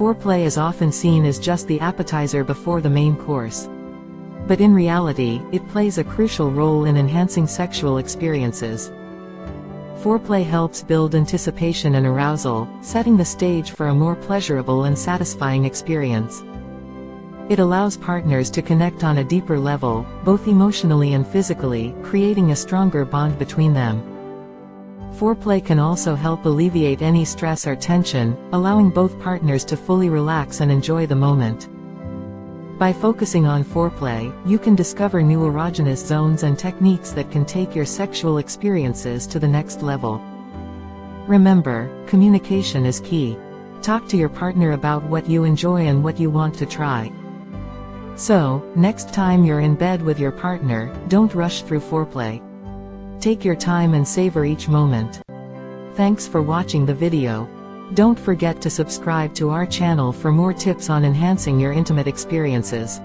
Foreplay is often seen as just the appetizer before the main course. But in reality, it plays a crucial role in enhancing sexual experiences. Foreplay helps build anticipation and arousal, setting the stage for a more pleasurable and satisfying experience. It allows partners to connect on a deeper level, both emotionally and physically, creating a stronger bond between them. Foreplay can also help alleviate any stress or tension, allowing both partners to fully relax and enjoy the moment. By focusing on foreplay, you can discover new erogenous zones and techniques that can take your sexual experiences to the next level. Remember, communication is key. Talk to your partner about what you enjoy and what you want to try. So, next time you're in bed with your partner, don't rush through foreplay. Take your time and savor each moment. Thanks for watching the video. Don't forget to subscribe to our channel for more tips on enhancing your intimate experiences.